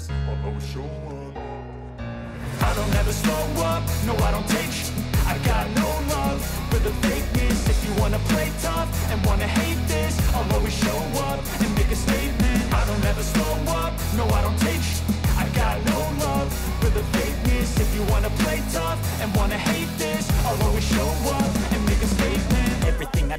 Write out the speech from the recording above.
is I'll always show up. I don't ever slow up, no I don't take shit. I got no love for the fakeness. If you wanna play tough and wanna hate this, I'll always show up and make a statement. I don't ever slow up, no I don't take shit. I got no love for the fakeness. If you wanna play tough and wanna hate this, I'll always show up and make a statement. Everything I